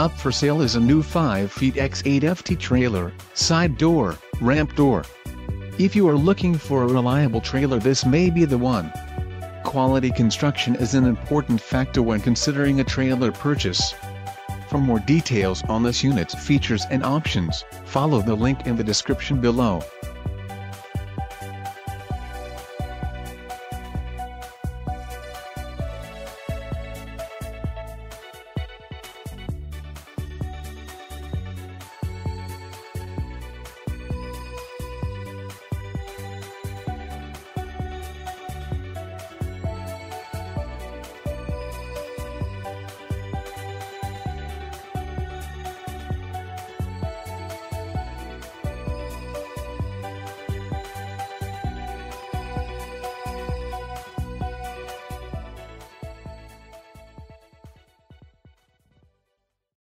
Up for sale is a new 5'8" x 8 FT trailer, side door, ramp door. If you are looking for a reliable trailer, this may be the one. Quality construction is an important factor when considering a trailer purchase. For more details on this unit's features and options, follow the link in the description below.